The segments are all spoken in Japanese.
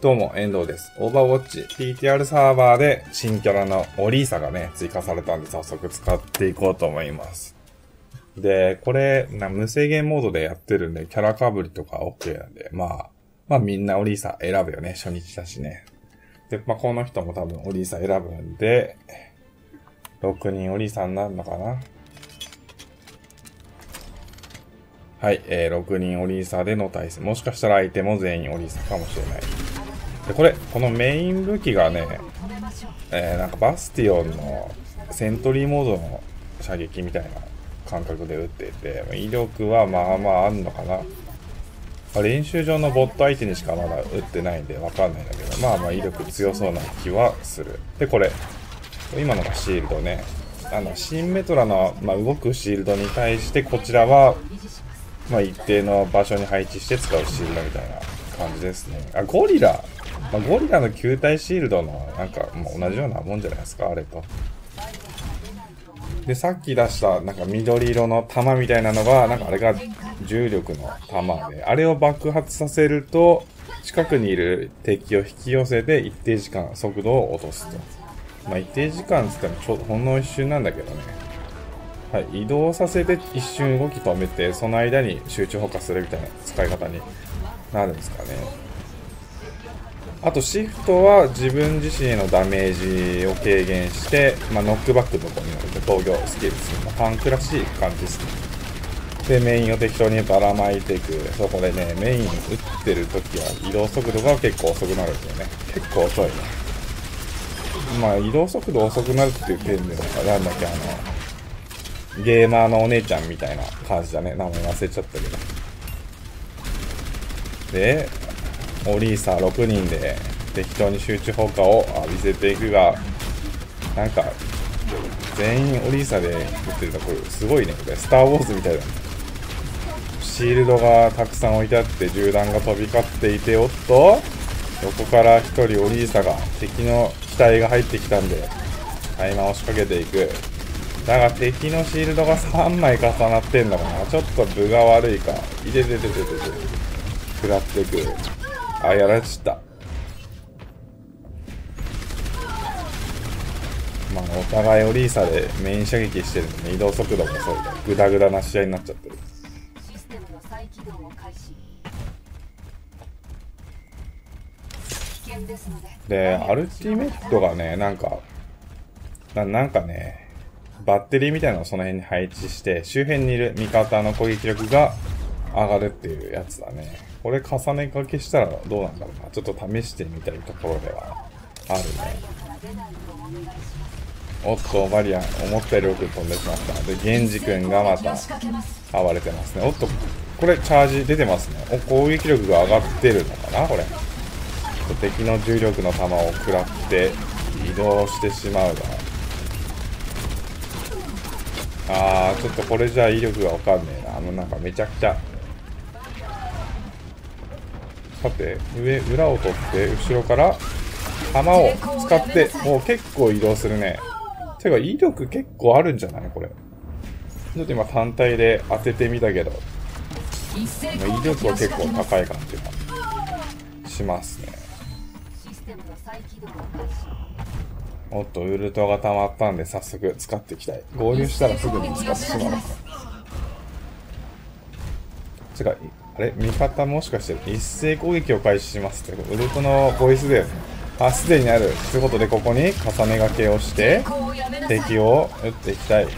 どうも、遠藤です。オーバーウォッチ PTR サーバーで新キャラのオリーサがね、追加されたんで早速使っていこうと思います。で、これ、無制限モードでやってるんで、キャラかぶりとか OK なんで、まあみんなオリーサ選ぶよね。初日だしね。で、この人も多分オリーサ選ぶんで、6人オリーサになるのかな。はい、6人オリーサでの対戦。もしかしたら相手も全員オリーサかもしれない。で、このメイン武器がね、バスティオンのセントリーモードの射撃みたいな感覚で撃っていて、威力はまあまああんのかな。練習上のボット相手にしかまだ撃ってないんでわかんないんだけど、まあまあ威力強そうな気はする。で、これ、今のがシールドね。シンメトラの、動くシールドに対して、こちらは、一定の場所に配置して使うシールドみたいな感じですね。あ、ゴリラの球体シールドの同じようなもんじゃないですか、あれと。で、さっき出した緑色の弾みたいなのが、あれが重力の弾で、あれを爆発させると近くにいる敵を引き寄せて一定時間速度を落とすと。一定時間っつってもちょうどほんの一瞬なんだけどね。はい、移動させて一瞬動き止めて、その間に集中砲火するみたいな使い方になるんですかね。あとシフトは自分自身へのダメージを軽減して、ノックバックとかになると防御スキルする。パンクらしい感じですね。で、メインを適当にばらまいていく。そこでね、メイン打ってるときは移動速度が結構遅くなるんだよね。結構遅いね。移動速度遅くなるっていう点では、ゲーマーのお姉ちゃんみたいな感じだね。名前忘れちゃったけど。で、オリーサ6人で適当に集中砲火を浴びせていくが、全員オリーサで撃ってるとこれすごいね。これスター・ウォーズみたいだね。シールドがたくさん置いてあって銃弾が飛び交っていて、おっと横から1人オリーサが、敵の機体が入ってきたんでタイマーを仕掛けていく。だが敵のシールドが3枚重なってんのかな。ちょっと分が悪いか。いててててててて食らっていく。あ、やられちった。お互いオリーサでメイン射撃してるので、移動速度も遅いからグダグダな試合になっちゃってる。システムの再起動を開始。で、アルティメットがね、なんかねバッテリーみたいなのをその辺に配置して、周辺にいる味方の攻撃力が上がるっていうやつだね。これ重ね掛けしたらどうなんだろうな。ちょっと試してみたいところではあるね。おっと、バリアン思ったより奥に飛んでしまった。で、ゲンジ君がまた暴れてますね。おっと、これチャージ出てますね。お、攻撃力が上がってるのかな。これ敵の重力の球を食らって移動してしまうが、ちょっとこれじゃ威力が分かんねえな。めちゃくちゃ。さて、裏を取って、後ろから、弾を使って、もう結構移動するね。てか、威力結構あるんじゃないこれ。ちょっと今単体で当ててみたけど、威力は結構高い感じがしますね。おっと、ウルトが溜まったんで、早速使っていきたい。合流したらすぐに使ってしまう。てか、あれ、味方もしかして一斉攻撃を開始しますって、ウルトのボイスだよね。あ、すでにある。ということで、ここに重ね掛けをして、敵を撃っていきたい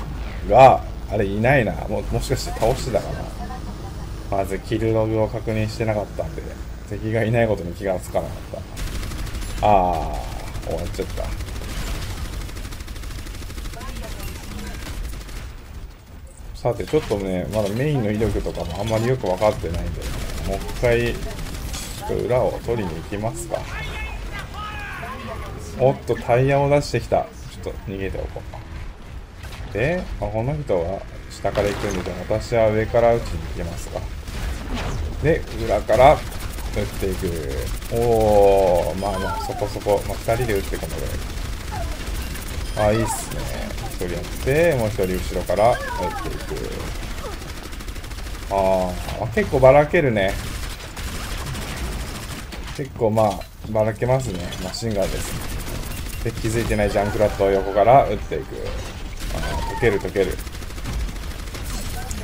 が、あれ、いないな。もしかして倒してたかな。まず、キルログを確認してなかったんで、敵がいないことに気がつかなかった。終わっちゃった。さて、ちょっとね、まだメインの威力とかもあんまりよく分かってないんで、もう一回、ちょっと裏を取りに行きますか。おっと、タイヤを出してきた。ちょっと逃げておこう。で、この人は下から行くんで、私は上から打ちに行きますが。で、裏から打っていく。おー、そこそこ、2人で打ってこのぐらい。いいっすね。1人やって、もう1人後ろから打っていく。結構ばらけるね。結構ばらけますね。マシンガンです。で、気づいてないジャンクラットを横から撃っていく。溶ける。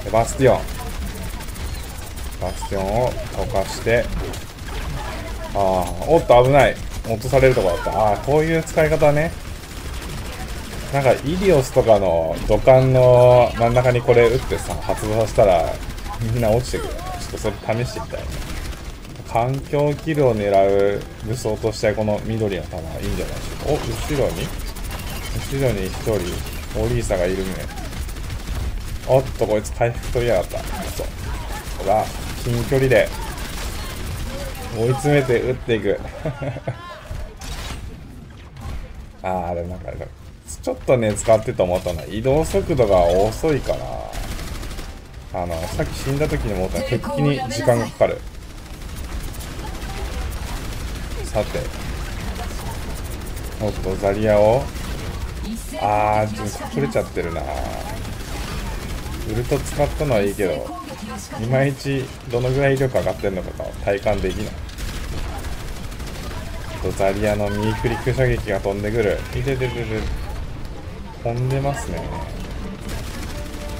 で、バスティオン。バスティオンを溶かして。ああ、おっと危ない。落とされるとこだった。ああ、こういう使い方ね。なんか、イリオスとかの土管の真ん中にこれ打ってさ、発動させたら、みんな落ちてくるよね。ちょっとそれ試してみたいね。環境キルを狙う武装としてこの緑の弾いいんじゃないでしょうか。お、後ろに一人、オリーサがいるね。おっと、こいつ回復取りやがった。そう。ほら、近距離で、追い詰めて撃っていく。あー、でもなんか、ちょっとね、使ってと思ったのは、移動速度が遅いから、さっき死んだ時に思ったら、敵に時間がかかる。さて、おっと、ザリアを、あー、ちょっと隠れちゃってるな。ウルト使ったのはいいけど、いまいちどのぐらい威力上がってるのかが体感できない。おっと、ザリアの右クリック射撃が飛んでくる。いてててて。飛んでますね。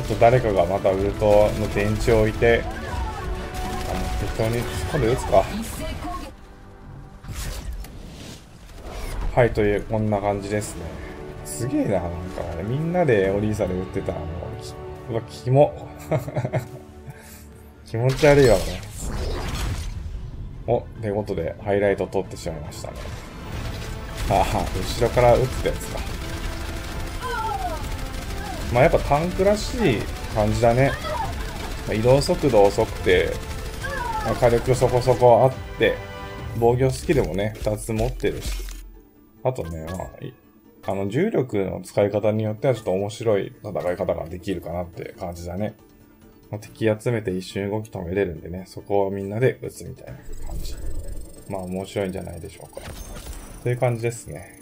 あと誰かがまたウルトの電池を置いて、適当に突っ込んで撃つか。はい、というこんな感じですね。すげえな、なんか、ね、みんなでオリーサで撃ってたの。うわ、キモ。気持ち悪いわね。お、ということでハイライト撮ってしまいましたね。ああ、後ろから撃ってたやつか。まあやっぱタンクらしい感じだね。移動速度遅くて、火力そこそこあって、防御スキルもね、2つ持ってるし。あとね、まあ、重力の使い方によってはちょっと面白い戦い方ができるかなって感じだね。まあ、敵集めて一瞬動き止めれるんでね、そこをみんなで撃つみたいな感じ。まあ面白いんじゃないでしょうか。という感じですね。